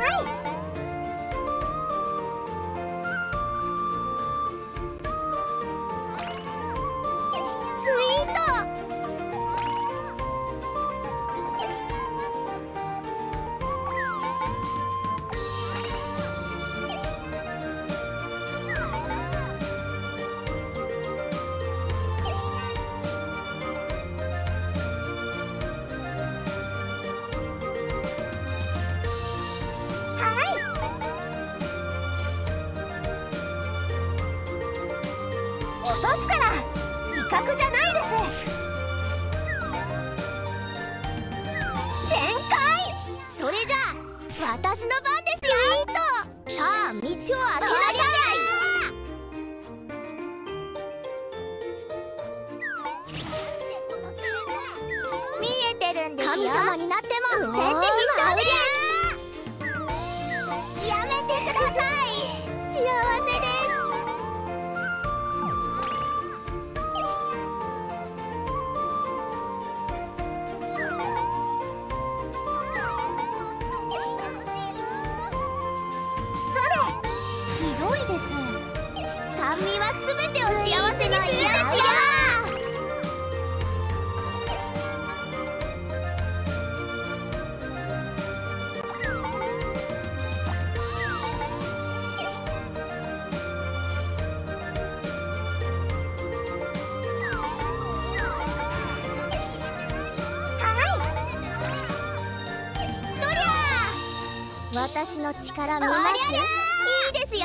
落とすから威嚇じゃないです。全開。それじゃあ私の番ですよ。さあ道を開けなさい。見えてるんですよ。神様になっても先手必勝です。やめてください。幸せです。君は全てを幸せにするんですよ。私の力見ます。いいですよ。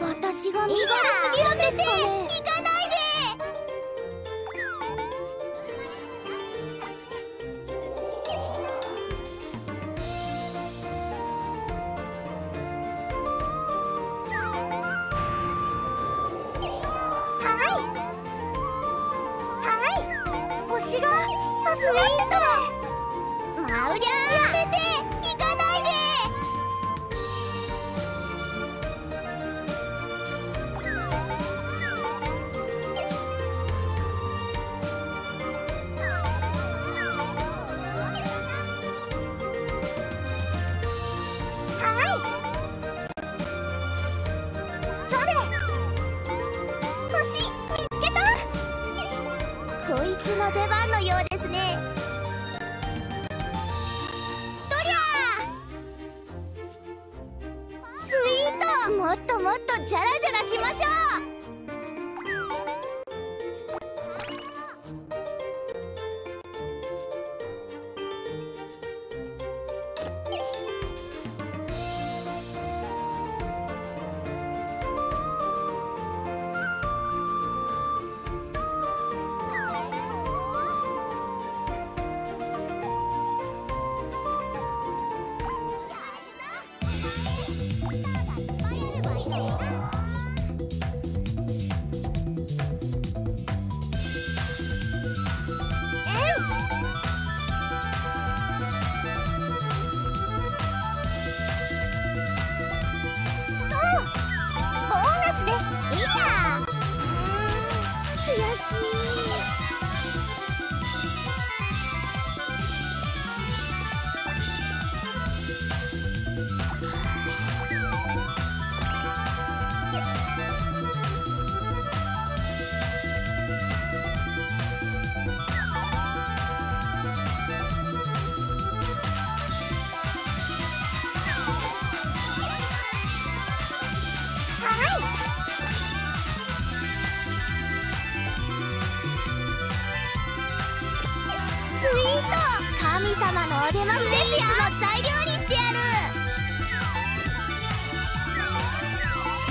私が見張りすぎるんですかね。行かないで。はいはい、星が集まってた。マウリャーやめて。行かないで。の出番のようですね。とりゃースイート。もっともっとジャラジャラしましょう。神様のお出ましですよ。材料にしてやる。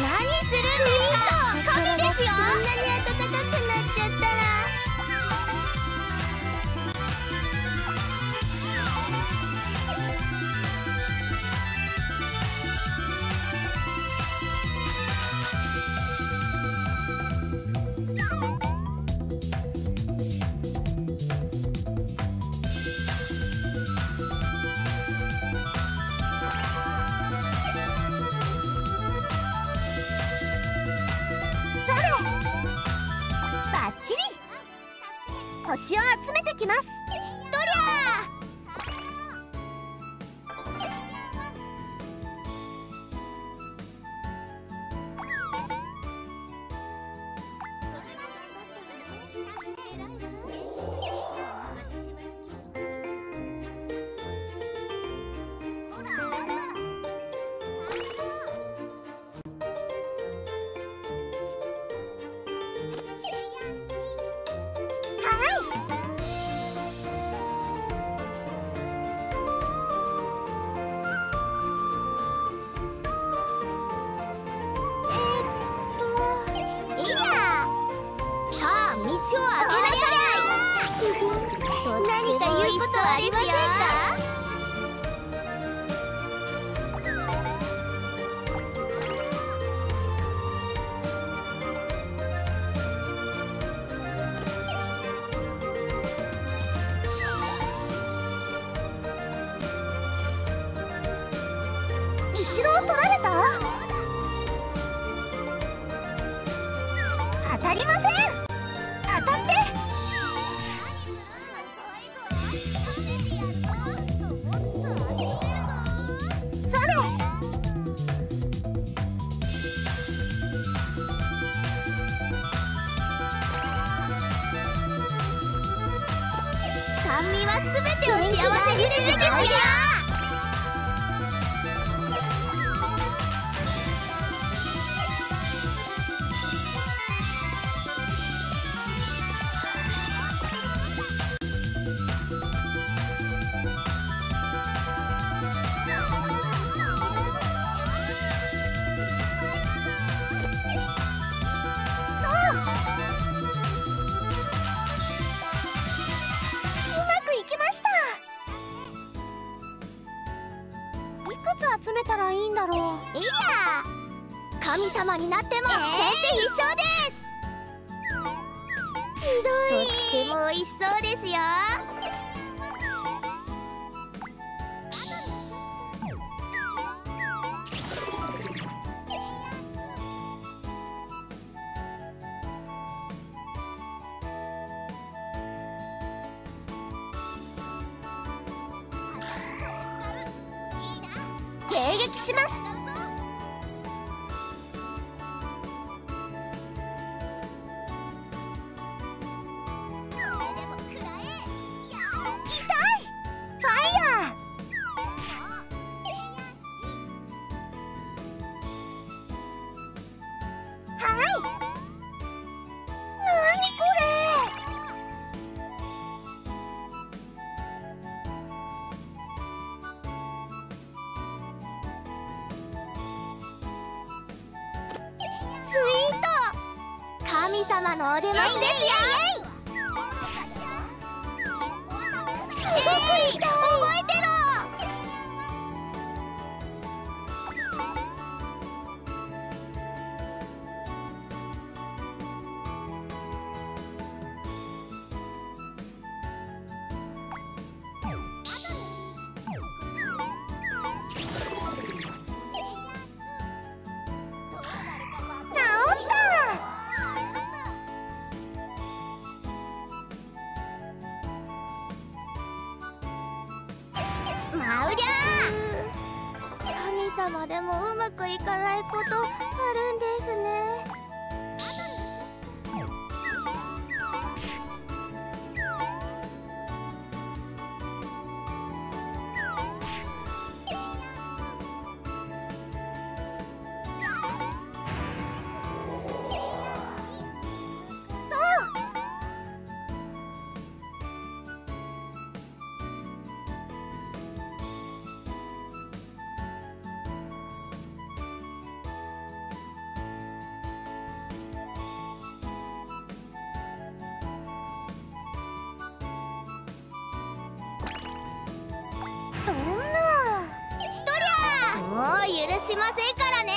何するんですか。神ですよ。こんなに暖かくなっちゃったら。星を集めてきます。とりゃー何か言うことありませんか？後ろを取られた？当たりません。当たってそれ。甘味は全てを幸せにするんですよ。集めたらいいんだろう。いや、神様になっても全然一緒です。ひどい。とっても美味しそうですよ。迎撃します。痛い。ファイヤー。はい。神様のお出ましですよ。すごく痛い。覚えてろ。神様でもうまくいかないことあるんですね。そんな。どりゃ。もう許しませんからね。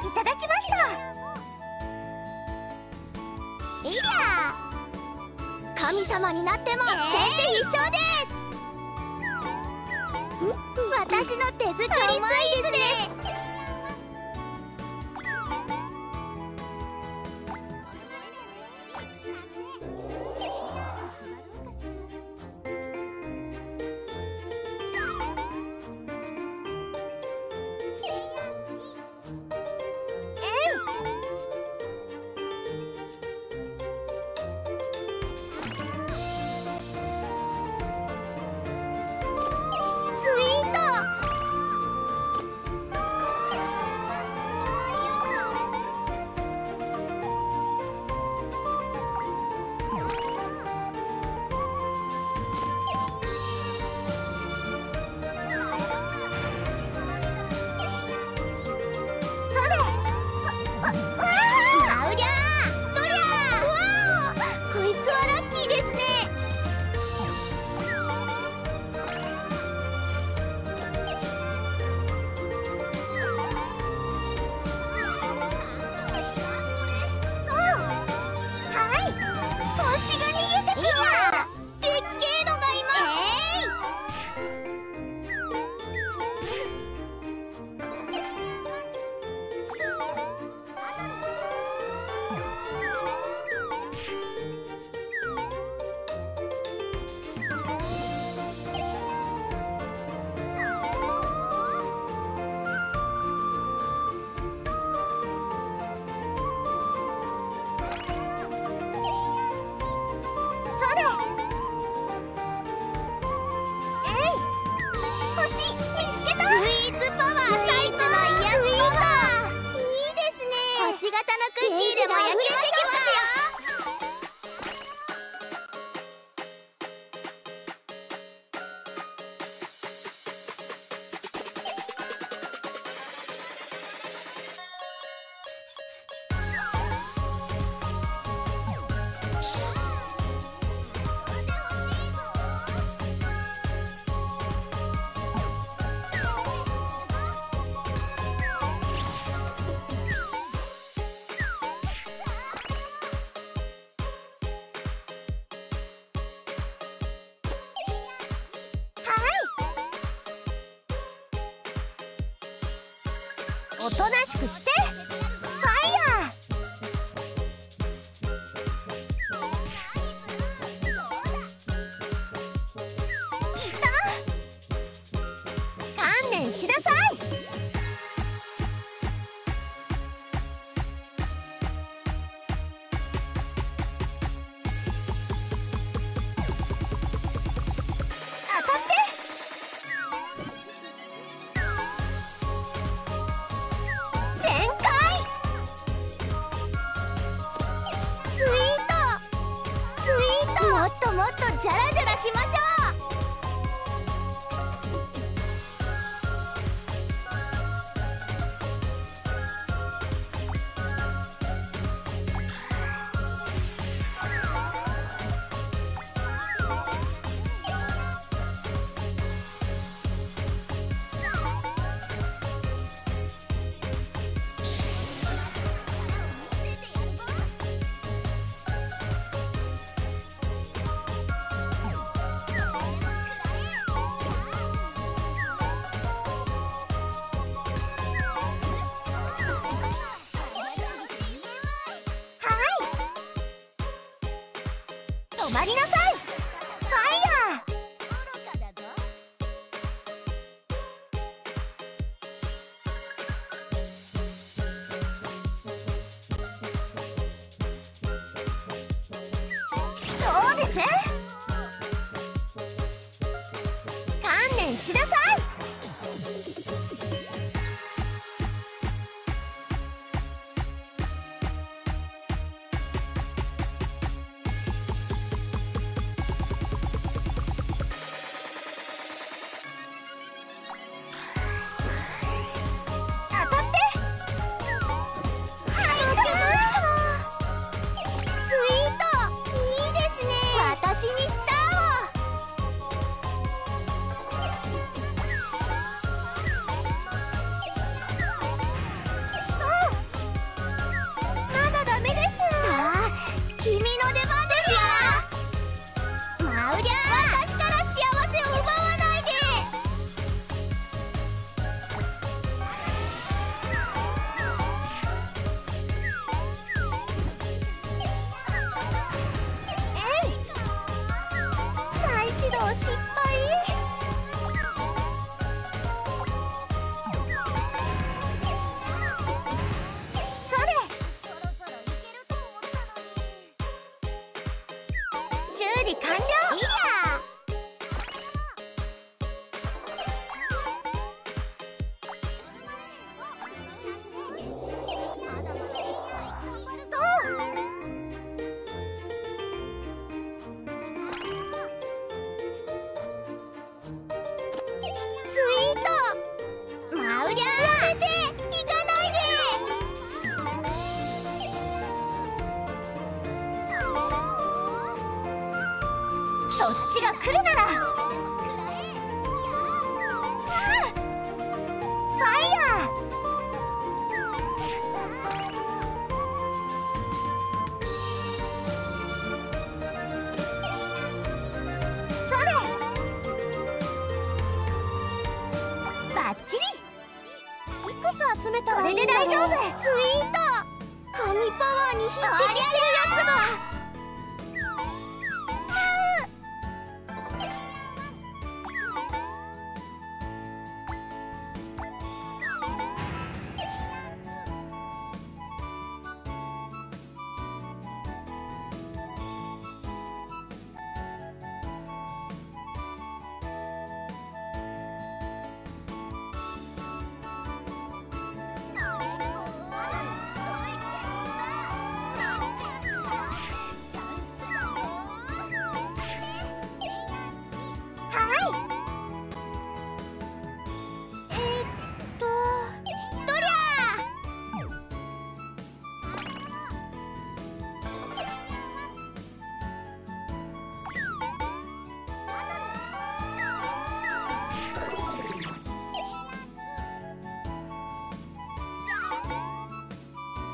いただきました。いや、神様になっても全然一緒です。私の手作りスイーツですね。しい。見つけた。スイーツパワー、最高の癒しパワー。いいですね。星形のクッキーでも焼けてきますよ。おとなしくしてファイヤー。いた。観念しなさい。もっとジャラジャラしましょう。止まりなさい。ファイヤー。どうです？観念しなさい。失敗。そっちが来るなら、ファイヤー。それバッチリ。いくつ集めたらいいんだろう。これで大丈夫。スイート神パワーに匹敵するやつだ。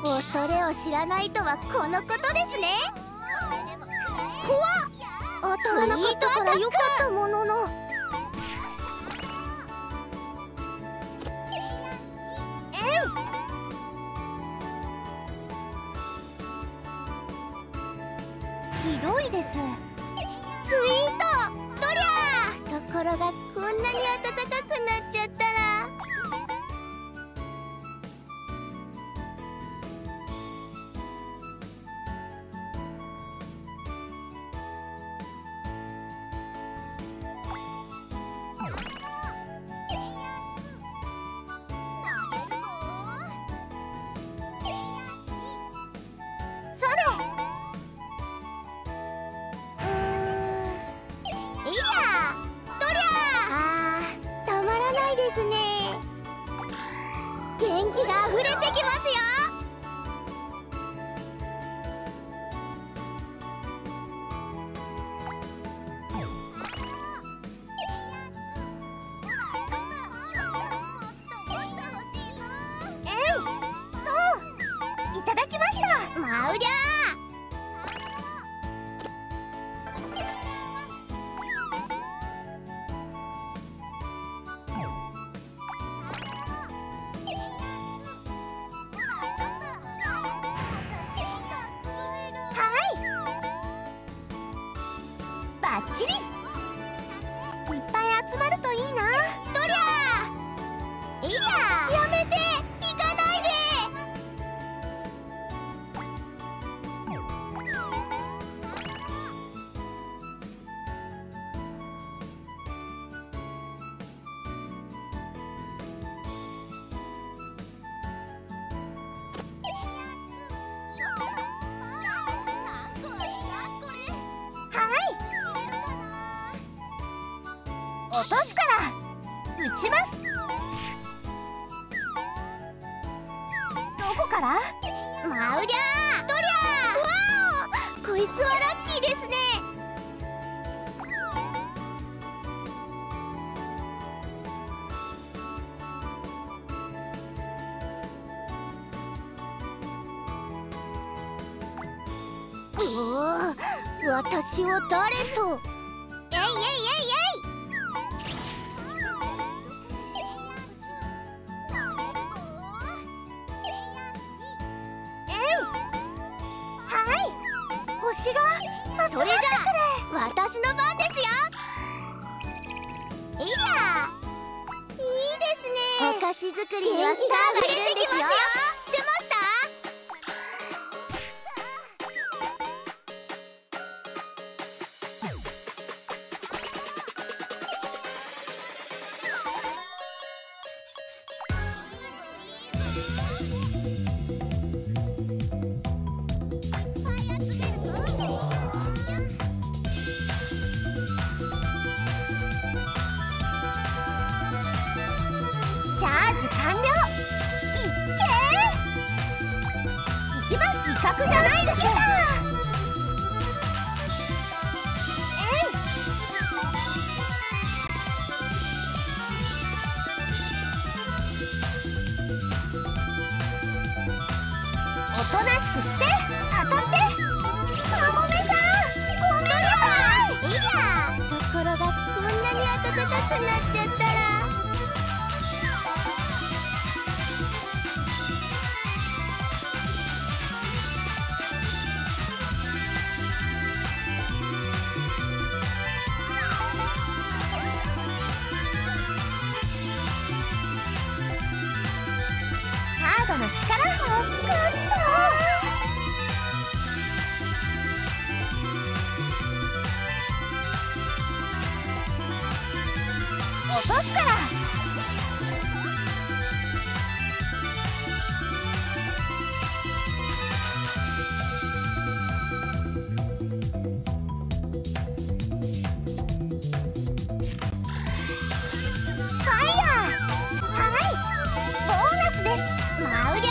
恐れを知らないとはこのことですね。怖っ、当たらなかったからよかったものの。ひどいです。スイートドリャー、ところがこんなに暖かくなっちゃったら。それ、いやどりゃあ、たまらないですね。元気があふれてきますよ。マウリャー、はいバッチリ、いっぱい集まるといいな。ドリャー、いややめて、行かないで。落とすから打ちます。どこから？マウリャー、ドリャー、わお、こいつはラッキーですね。おお、私を誰と。えいえいえいえい、星が集まってくれ。それじゃあ私の番ですよ。いや、いいですね。お菓子作りにはスターがいるんですよ。知ってました？チャージ完了。いっけー、いきます。威嚇じゃないですよ。おとなしくして、当たって。カモメさん、ごめんなさい。いや、ところがこんなに暖かくなっちゃったら。力欲しかった。落とすから。ファイヤー、はい、ボーナスです。マウリャー、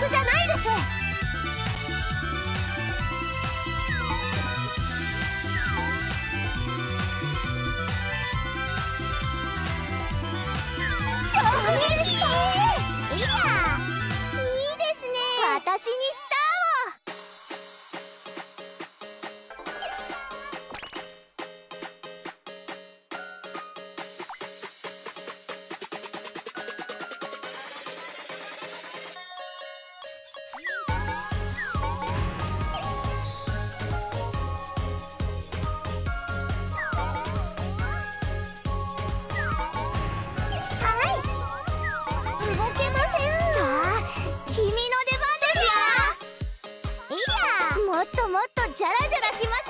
格じゃないです。直撃した。いや、いいですね。私にスター。もっともっとジャラジャラしましょう。